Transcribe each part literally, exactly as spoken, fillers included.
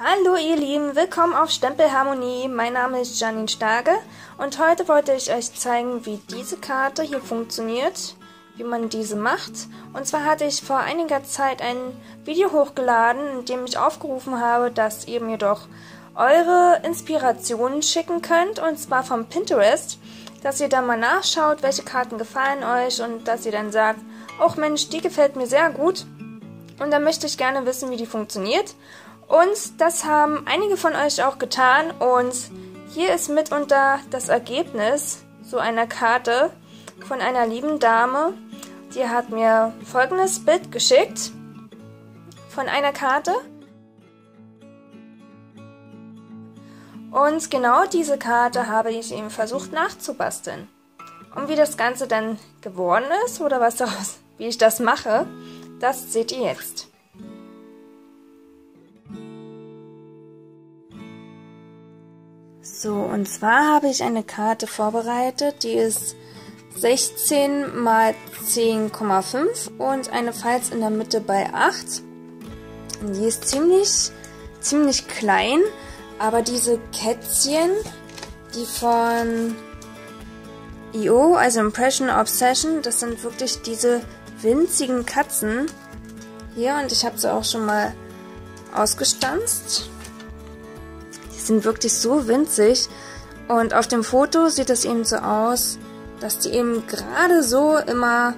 Hallo ihr Lieben, willkommen auf Stempelharmonie. Mein Name ist Janine Starke und heute wollte ich euch zeigen, wie diese Karte hier funktioniert, wie man diese macht. Und zwar hatte ich vor einiger Zeit ein Video hochgeladen, in dem ich aufgerufen habe, dass ihr mir doch eure Inspirationen schicken könnt, und zwar vom Pinterest, dass ihr da mal nachschaut, welche Karten gefallen euch und dass ihr dann sagt, ach Mensch, die gefällt mir sehr gut und dann möchte ich gerne wissen, wie die funktioniert. Und das haben einige von euch auch getan und hier ist mitunter das Ergebnis so einer Karte von einer lieben Dame. Die hat mir folgendes Bild geschickt von einer Karte. Und genau diese Karte habe ich eben versucht nachzubasteln. Und wie das Ganze dann geworden ist oder was daraus, wie ich das mache, das seht ihr jetzt. So, und zwar habe ich eine Karte vorbereitet, die ist sechzehn mal zehn Komma fünf und eine Falz in der Mitte bei acht. Und die ist ziemlich, ziemlich klein, aber diese Kätzchen, die von Io, also Impression Obsession, das sind wirklich diese winzigen Katzen hier und ich habe sie auch schon mal ausgestanzt. Sind wirklich so winzig und auf dem Foto sieht es eben so aus, dass die eben gerade so immer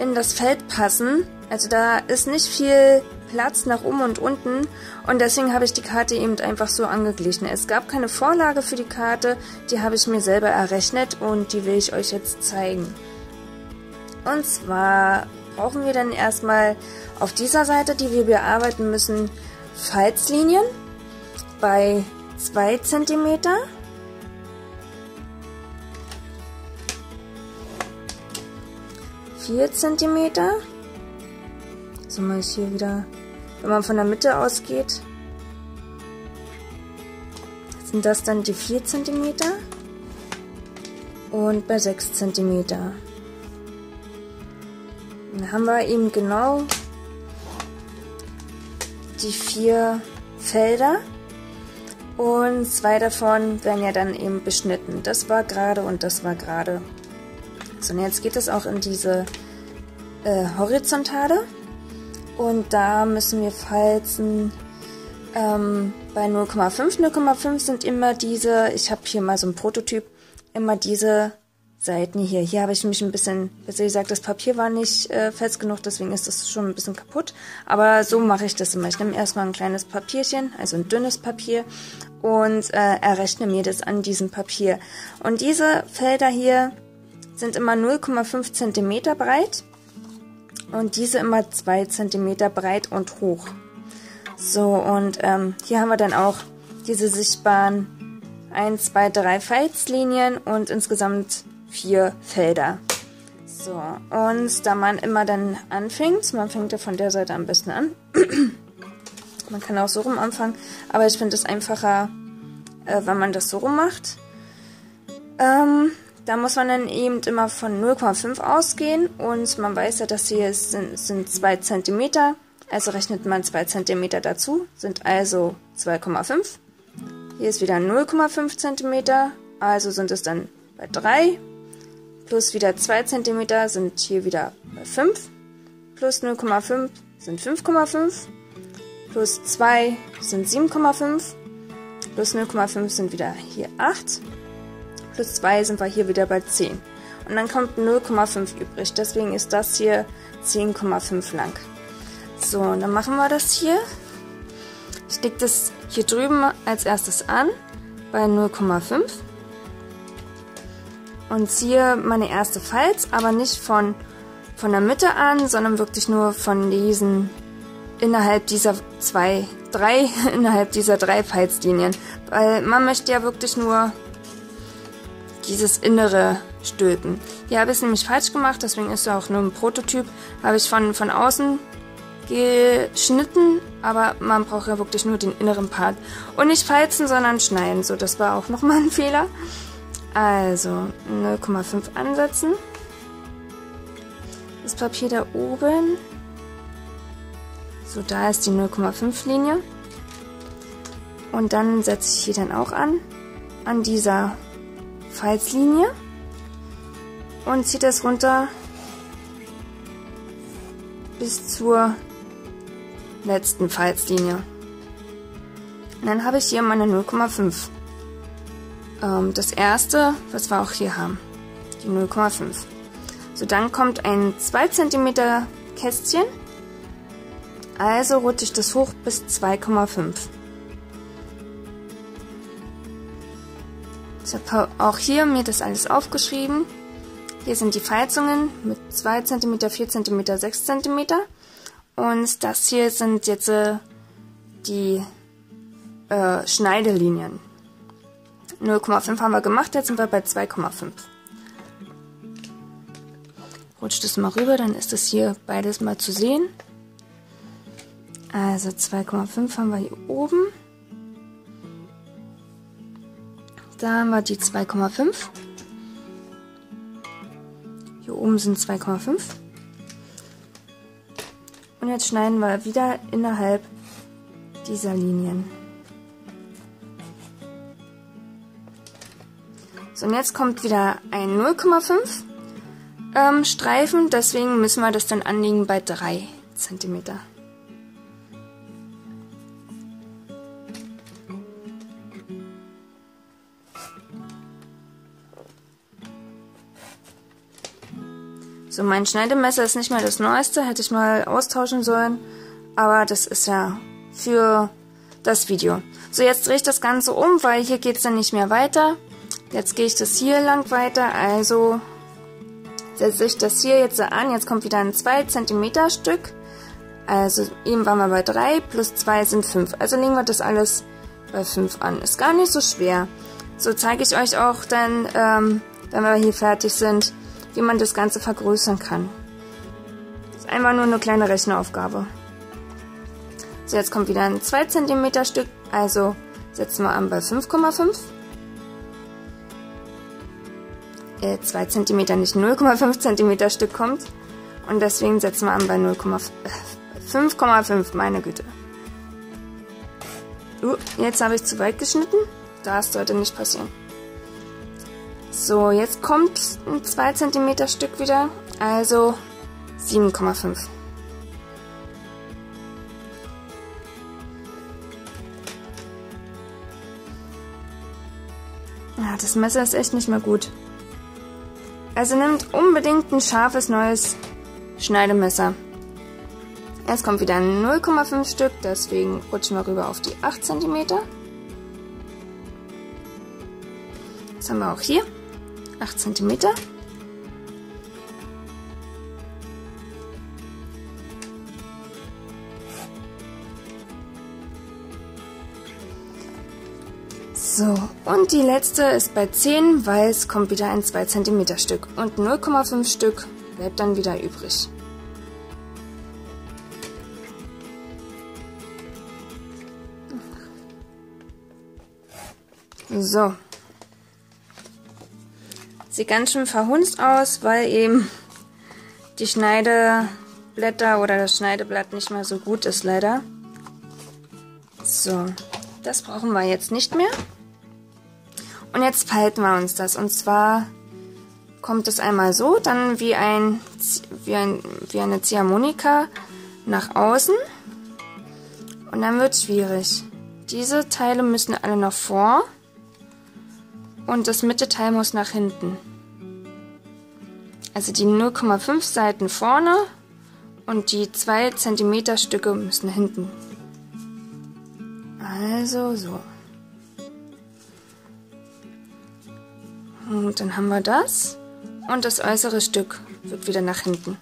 in das Feld passen. Also da ist nicht viel Platz nach oben und unten und deswegen habe ich die Karte eben einfach so angeglichen. Es gab keine Vorlage für die Karte, die habe ich mir selber errechnet und die will ich euch jetzt zeigen. Und zwar brauchen wir dann erstmal auf dieser Seite, die wir bearbeiten müssen, Falzlinien bei zwei Zentimeter. vier Zentimeter. So mache ich hier wieder, wenn man von der Mitte ausgeht, sind das dann die vier Zentimeter und bei sechs Zentimeter. Dann haben wir eben genau die vier Felder. Und zwei davon werden ja dann eben beschnitten. Das war gerade und das war gerade. So, und jetzt geht es auch in diese äh, Horizontale. Und da müssen wir Falzen ähm, bei null Komma fünf. null Komma fünf sind immer diese, ich habe hier mal so einen Prototyp, immer diese Seiten hier. Hier habe ich mich ein bisschen, wie gesagt, das Papier war nicht äh, fest genug, deswegen ist das schon ein bisschen kaputt. Aber so mache ich das immer. Ich nehme erstmal ein kleines Papierchen, also ein dünnes Papier und äh, errechne mir das an diesem Papier. Und diese Felder hier sind immer null Komma fünf Zentimeter breit und diese immer zwei Zentimeter breit und hoch. So, und ähm, hier haben wir dann auch diese sichtbaren eins, zwei, drei Falzlinien und insgesamt vier Felder. So, und da man immer dann anfängt, man fängt ja von der Seite am besten an, man kann auch so rum anfangen, aber ich finde es einfacher, äh, wenn man das so rum macht. Ähm, da muss man dann eben immer von null Komma fünf ausgehen und man weiß ja, dass hier sind, sind zwei Zentimeter, also rechnet man zwei Zentimeter dazu, sind also zwei Komma fünf. Hier ist wieder null Komma fünf Zentimeter, also sind es dann bei drei, plus wieder zwei Zentimeter sind hier wieder bei fünf, plus null Komma fünf sind fünf Komma fünf, plus zwei sind sieben Komma fünf, plus null Komma fünf sind wieder hier acht, plus zwei sind wir hier wieder bei zehn. Und dann kommt null Komma fünf übrig, deswegen ist das hier zehn Komma fünf lang. So, und dann machen wir das hier. Ich lege das hier drüben als erstes an, bei null Komma fünf. Und ziehe meine erste Falz, aber nicht von, von der Mitte an, sondern wirklich nur von diesen, innerhalb dieser zwei, drei, innerhalb dieser drei Falzlinien. Weil man möchte ja wirklich nur dieses Innere stülpen. Hier habe ich es nämlich falsch gemacht, deswegen ist es auch nur ein Prototyp. Habe ich von, von außen geschnitten, aber man braucht ja wirklich nur den inneren Part. Und nicht falzen, sondern schneiden. So, das war auch nochmal ein Fehler. Also, null Komma fünf ansetzen, das Papier da oben, so da ist die null Komma fünf Linie Und dann setze ich hier dann auch an, an dieser Falzlinie und ziehe das runter bis zur letzten Falzlinie. Und dann habe ich hier meine null Komma fünf. Ähm, das erste, was wir auch hier haben, die null Komma fünf. So, dann kommt ein zwei Zentimeter Kästchen, also rutsche ich das hoch bis zwei Komma fünf. Ich habe auch hier mir das alles aufgeschrieben. Hier sind die Falzungen mit zwei Zentimeter, vier Zentimeter, sechs Zentimeter. Und das hier sind jetzt die äh, Schneidelinien. null Komma fünf haben wir gemacht, jetzt sind wir bei zwei Komma fünf. Rutscht das mal rüber, dann ist das hier beides mal zu sehen. Also zwei Komma fünf haben wir hier oben. Da haben wir die zwei Komma fünf. Hier oben sind zwei Komma fünf. Und jetzt schneiden wir wieder innerhalb dieser Linien. So, und jetzt kommt wieder ein null Komma fünf ähm, Streifen. Deswegen müssen wir das dann anlegen bei drei Zentimeter. So, mein Schneidemesser ist nicht mehr das neueste, hätte ich mal austauschen sollen, aber das ist ja für das Video. So, jetzt drehe ich das Ganze um, weil hier geht es dann nicht mehr weiter. Jetzt gehe ich das hier lang weiter, also setze ich das hier jetzt an. Jetzt kommt wieder ein zwei Zentimeter Stück, also eben waren wir bei drei, plus zwei sind fünf. Also legen wir das alles bei fünf an. Ist gar nicht so schwer. So zeige ich euch auch dann, ähm, wenn wir hier fertig sind, wie man das Ganze vergrößern kann. Das ist einfach nur eine kleine Rechenaufgabe. So, jetzt kommt wieder ein zwei Zentimeter Stück, also setzen wir an bei fünf Komma fünf. Äh, zwei Zentimeter, nicht null Komma fünf Zentimeter Stück kommt. Und deswegen setzen wir an bei fünf Komma fünf, meine Güte. Uh, jetzt habe ich zu weit geschnitten. Das sollte nicht passieren. So, jetzt kommt ein zwei Zentimeter Stück wieder, also sieben Komma fünf. Ja, das Messer ist echt nicht mehr gut. Also nehmt unbedingt ein scharfes neues Schneidemesser. Jetzt kommt wieder ein null Komma fünf Stück, deswegen rutschen wir rüber auf die acht Zentimeter. Das haben wir auch hier. acht Zentimeter. So, und die letzte ist bei zehn, weil es kommt wieder ein zwei Zentimeter Stück. Und null Komma fünf Stück bleibt dann wieder übrig. So. Sieht ganz schön verhunzt aus, weil eben die Schneideblätter oder das Schneideblatt nicht mehr so gut ist, leider. So, das brauchen wir jetzt nicht mehr. Und jetzt falten wir uns das. Und zwar kommt es einmal so, dann wie, ein, wie, ein, wie eine Ziehharmonika nach außen. Und dann wird es schwierig. Diese Teile müssen alle nach vor. Und das Mittelteil muss nach hinten. Also die null Komma fünf Seiten vorne und die zwei Zentimeter Stücke müssen hinten. Also so. Und dann haben wir das. Und das äußere Stück wird wieder nach hinten.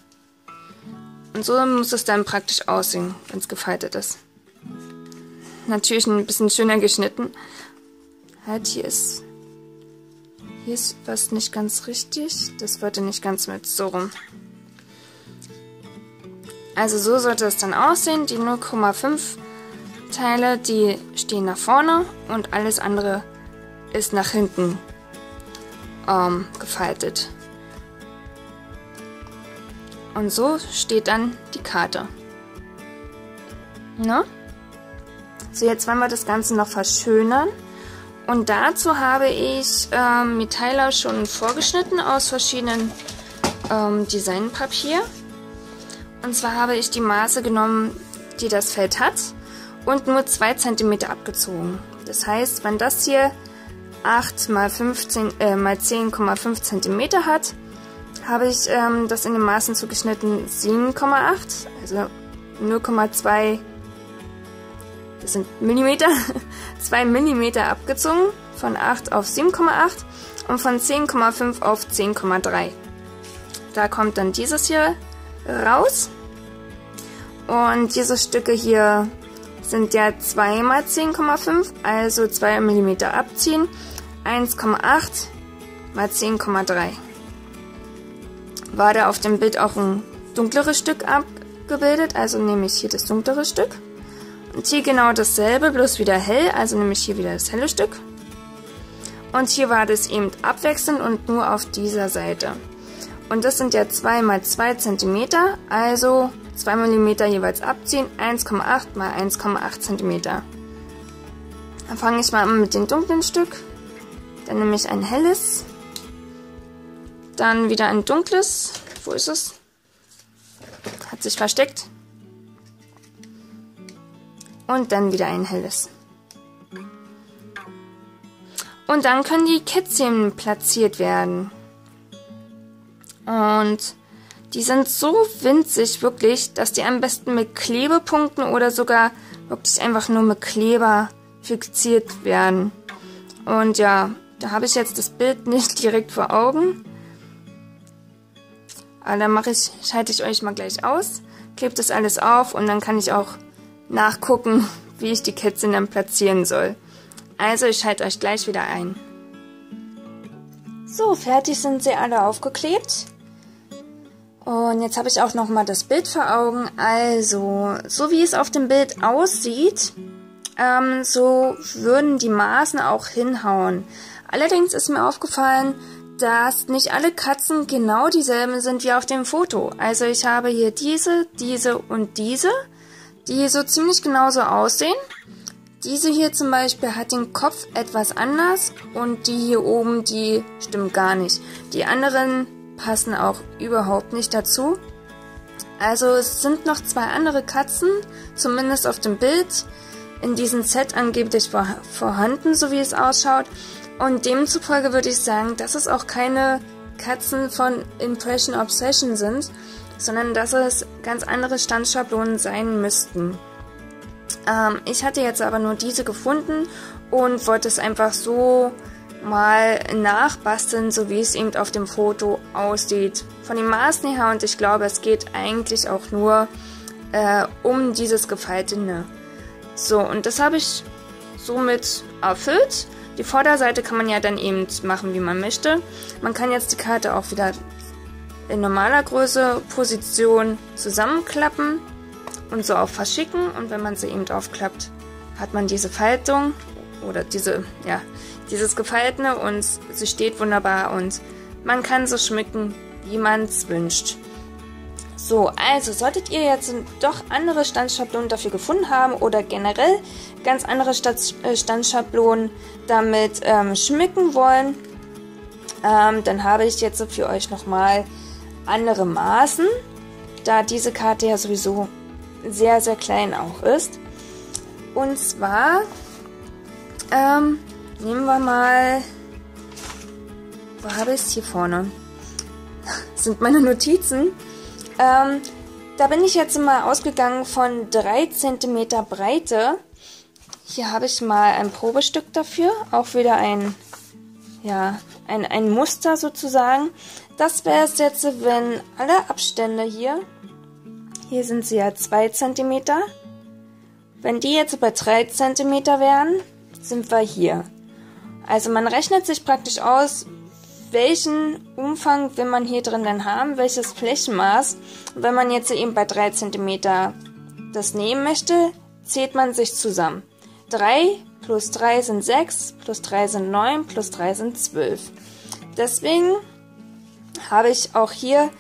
Und so muss es dann praktisch aussehen, wenn es gefaltet ist. Natürlich ein bisschen schöner geschnitten. Halt, hier ist... Hier ist was nicht ganz richtig. Das wollte nicht ganz mit. So rum. Also so sollte es dann aussehen. Die null Komma fünf Teile, die stehen nach vorne und alles andere ist nach hinten ähm, gefaltet. Und so steht dann die Karte. Ne? So, jetzt wollen wir das Ganze noch verschönern. Und dazu habe ich ähm, mir Teile schon vorgeschnitten aus verschiedenen ähm, Designpapier. Und zwar habe ich die Maße genommen, die das Feld hat, und nur zwei Zentimeter abgezogen. Das heißt, wenn das hier acht mal zehn Komma fünf Zentimeter hat, habe ich ähm, das in den Maßen zugeschnitten sieben Komma acht, also null Komma zwei, das sind Millimeter, zwei Millimeter abgezogen, von acht auf sieben Komma acht und von zehn Komma fünf auf zehn Komma drei. Da kommt dann dieses hier raus. Und diese Stücke hier sind ja zwei mal zehn Komma fünf, also zwei Millimeter abziehen, eins Komma acht mal zehn Komma drei. War da auf dem Bild auch ein dunkleres Stück abgebildet, also nehme ich hier das dunklere Stück. Und hier genau dasselbe, bloß wieder hell, also nehme ich hier wieder das helle Stück. Und hier war das eben abwechselnd und nur auf dieser Seite. Und das sind ja zwei mal zwei Zentimeter, also zwei Millimeter jeweils abziehen, eins Komma acht mal eins Komma acht Zentimeter. Dann fange ich mal an mit dem dunklen Stück. Dann nehme ich ein helles. Dann wieder ein dunkles. Wo ist es? Hat sich versteckt. Und dann wieder ein helles. Und dann können die Kätzchen platziert werden. Und die sind so winzig, wirklich, dass die am besten mit Klebepunkten oder sogar wirklich einfach nur mit Kleber fixiert werden. Und ja, da habe ich jetzt das Bild nicht direkt vor Augen. Aber dann mache ich, schalte ich euch mal gleich aus, klebe das alles auf und dann kann ich auch nachgucken, wie ich die Kätzchen dann platzieren soll. Also ich schalte euch gleich wieder ein. So, fertig sind sie alle aufgeklebt. Und jetzt habe ich auch nochmal das Bild vor Augen. Also, so wie es auf dem Bild aussieht, ähm, so würden die Maßen auch hinhauen. Allerdings ist mir aufgefallen, dass nicht alle Katzen genau dieselben sind wie auf dem Foto. Also ich habe hier diese, diese und diese, die so ziemlich genauso aussehen. Diese hier zum Beispiel hat den Kopf etwas anders und die hier oben, die stimmt gar nicht. Die anderen passen auch überhaupt nicht dazu. Also es sind noch zwei andere Katzen, zumindest auf dem Bild, in diesem Set angeblich vor vorhanden, so wie es ausschaut. Und demzufolge würde ich sagen, dass es auch keine Katzen von Impression Obsession sind, sondern dass es ganz andere Standschablonen sein müssten. Ähm, ich hatte jetzt aber nur diese gefunden und wollte es einfach so mal nachbasteln, so wie es eben auf dem Foto aussieht. Von den Maßen her, und ich glaube, es geht eigentlich auch nur äh, um dieses Gefaltene. So, und das habe ich somit erfüllt. Die Vorderseite kann man ja dann eben machen, wie man möchte. Man kann jetzt die Karte auch wieder in normaler Größe, Position zusammenklappen und so auch verschicken. Und wenn man sie eben aufklappt, hat man diese Faltung oder diese, ja, dieses Gefaltene und sie steht wunderbar und man kann so schmücken, wie man es wünscht. So, also solltet ihr jetzt doch andere Standschablonen dafür gefunden haben oder generell ganz andere Standschablonen damit ähm, schmücken wollen, ähm, dann habe ich jetzt für euch nochmal andere Maßen, da diese Karte ja sowieso sehr, sehr klein auch ist. Und zwar ähm, nehmen wir mal, wo habe ich es hier vorne? Das sind meine Notizen. Ähm, da bin ich jetzt mal ausgegangen von drei Zentimeter Breite. Hier habe ich mal ein Probestück dafür, auch wieder ein, ja, ein, ein Muster sozusagen. Das wäre es jetzt, wenn alle Abstände hier, hier sind sie ja zwei Zentimeter, wenn die jetzt bei drei Zentimeter wären, sind wir hier. Also man rechnet sich praktisch aus, welchen Umfang will man hier drin dann haben, welches Flächenmaß. Und wenn man jetzt eben bei drei Zentimeter das nehmen möchte, zählt man sich zusammen. drei plus drei sind sechs, plus drei sind neun, plus drei sind zwölf. Deswegen habe ich auch hier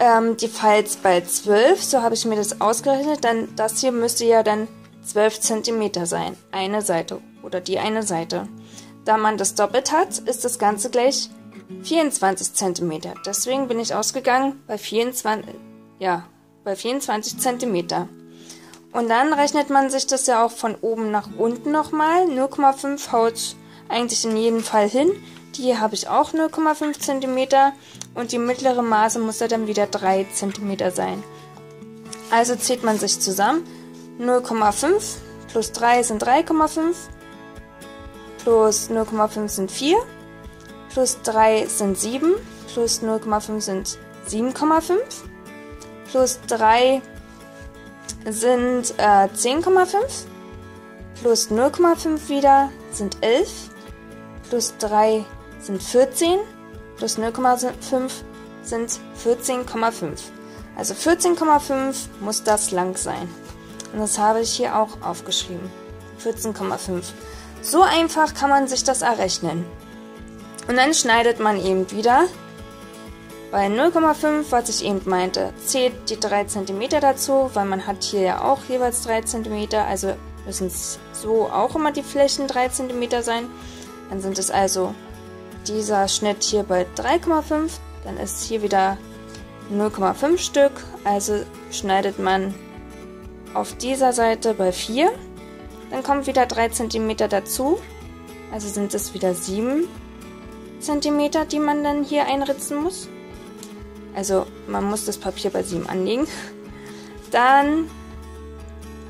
ähm, die Falz bei zwölf, so habe ich mir das ausgerechnet, denn das hier müsste ja dann zwölf Zentimeter sein, eine Seite oder die eine Seite. Da man das doppelt hat, ist das Ganze gleich vierundzwanzig Zentimeter. Deswegen bin ich ausgegangen bei vierundzwanzig, ja, bei vierundzwanzig Zentimeter. Und dann rechnet man sich das ja auch von oben nach unten nochmal. null Komma fünf haut eigentlich in jedem Fall hin. Die hier habe ich auch null Komma fünf Zentimeter und die mittlere Maße muss ja dann wieder drei Zentimeter sein. Also zählt man sich zusammen. null Komma fünf plus drei sind drei Komma fünf, plus null Komma fünf sind vier, plus drei sind sieben, plus null Komma fünf sind sieben Komma fünf, plus drei sind äh, zehn Komma fünf, plus null Komma fünf wieder sind elf, plus drei sind vierzehn, plus null Komma fünf sind vierzehn Komma fünf. Also vierzehn Komma fünf muss das lang sein. Und das habe ich hier auch aufgeschrieben. vierzehn Komma fünf. So einfach kann man sich das errechnen. Und dann schneidet man eben wieder bei null Komma fünf, was ich eben meinte, zählt die drei Zentimeter dazu, weil man hat hier ja auch jeweils drei Zentimeter, also müssen es so auch immer die Flächen drei Zentimeter sein. Dann sind es also dieser Schnitt hier bei drei Komma fünf, dann ist hier wieder null Komma fünf Stück, also schneidet man auf dieser Seite bei vier, dann kommt wieder drei Zentimeter dazu, also sind es wieder sieben Zentimeter, die man dann hier einritzen muss. Also man muss das Papier bei sieben anlegen. Dann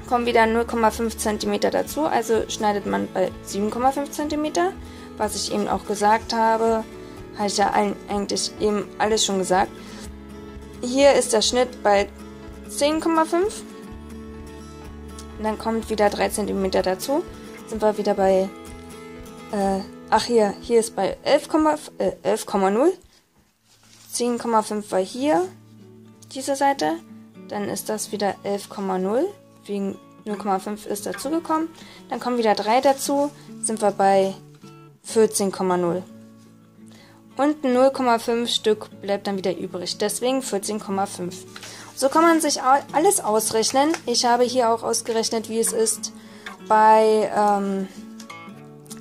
kommen wieder null Komma fünf Zentimeter dazu, also schneidet man bei sieben Komma fünf Zentimeter. Was ich eben auch gesagt habe, habe ich ja eigentlich eben alles schon gesagt. Hier ist der Schnitt bei zehn Komma fünf. Dann kommt wieder drei Zentimeter dazu. Sind wir wieder bei, äh, ach hier, hier ist bei elf Komma null. Äh, zehn Komma fünf war hier, diese Seite. Dann ist das wieder elf Komma null. Wegen null Komma fünf ist dazugekommen. Dann kommen wieder drei dazu. Sind wir bei vierzehn Komma null. Und null Komma fünf Stück bleibt dann wieder übrig. Deswegen vierzehn Komma fünf. So kann man sich alles ausrechnen. Ich habe hier auch ausgerechnet, wie es ist bei ähm,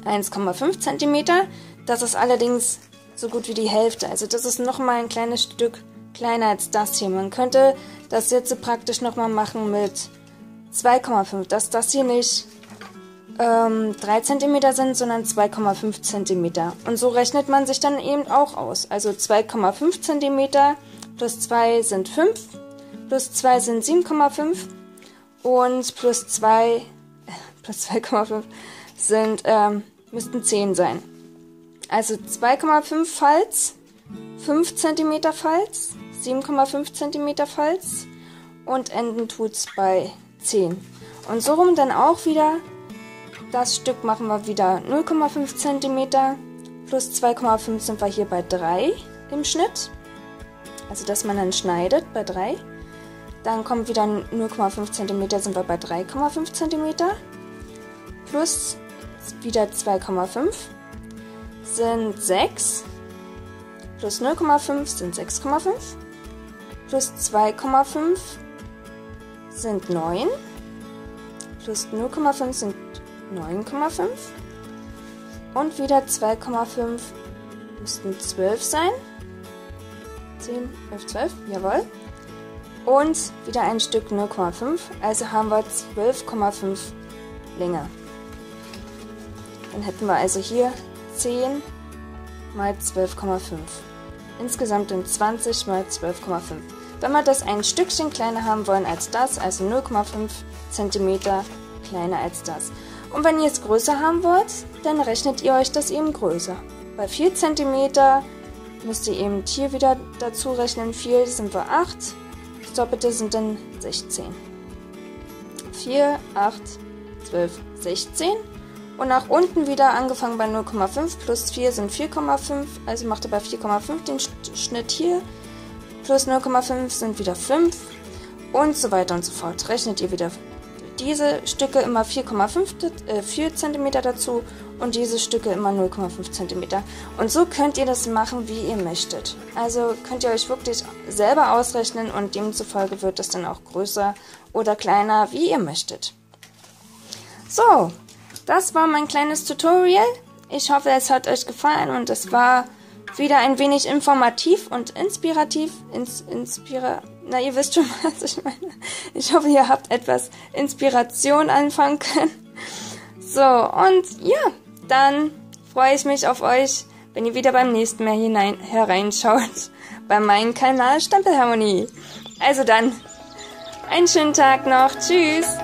eins Komma fünf Zentimeter. Das ist allerdings so gut wie die Hälfte. Also das ist nochmal ein kleines Stück kleiner als das hier. Man könnte das jetzt praktisch nochmal machen mit zwei Komma fünf, dass das hier nicht ähm, drei Zentimeter sind, sondern zwei Komma fünf Zentimeter. Und so rechnet man sich dann eben auch aus. Also zwei Komma fünf Zentimeter plus zwei sind fünf, plus zwei sind sieben Komma fünf und plus zwei, äh, plus zwei Komma fünf sind, ähm, müssten zehn sein. Also zwei Komma fünf Falz, fünf Zentimeter Falz, sieben Komma fünf Zentimeter Falz und enden tut's bei zehn. Und so rum dann auch wieder, das Stück machen wir wieder null Komma fünf Zentimeter plus zwei Komma fünf sind wir hier bei drei im Schnitt. Also dass man dann schneidet bei drei. Dann kommt wieder null Komma fünf Zentimeter, sind wir bei drei Komma fünf Zentimeter plus wieder zwei Komma fünf sind sechs plus null Komma fünf sind sechs Komma fünf plus zwei Komma fünf sind neun, plus null Komma fünf sind neun Komma fünf und wieder zwei Komma fünf müssten zwölf sein, zehn, elf, zwölf, jawohl, und wieder ein Stück null Komma fünf, also haben wir zwölf Komma fünf Länge. Dann hätten wir also hier zehn mal zwölf Komma fünf, insgesamt dann zwanzig mal zwölf Komma fünf. Wenn wir das ein Stückchen kleiner haben wollen als das, also null Komma fünf Zentimeter kleiner als das. Und wenn ihr es größer haben wollt, dann rechnet ihr euch das eben größer. Bei vier Zentimeter müsst ihr eben hier wieder dazu rechnen, vier sind wir acht, das Doppelte sind dann sechzehn. vier, acht, zwölf, sechzehn und nach unten wieder angefangen bei null Komma fünf plus vier sind vier Komma fünf, also macht ihr bei vier Komma fünf den Schnitt hier. Plus null Komma fünf sind wieder fünf und so weiter und so fort. Rechnet ihr wieder diese Stücke immer vier Komma fünf, äh, vier Zentimeter dazu und diese Stücke immer null Komma fünf Zentimeter. Und so könnt ihr das machen, wie ihr möchtet. Also könnt ihr euch wirklich selber ausrechnen und demzufolge wird das dann auch größer oder kleiner, wie ihr möchtet. So, das war mein kleines Tutorial. Ich hoffe, es hat euch gefallen und es war wieder ein wenig informativ und inspirativ. Ins, inspira Na, ihr wisst schon, was ich meine. Ich hoffe, ihr habt etwas Inspiration anfangen können. So, und ja, dann freue ich mich auf euch, wenn ihr wieder beim nächsten Mal hinein hereinschaut bei meinem Kanal Stempelharmonie. Also dann, einen schönen Tag noch. Tschüss!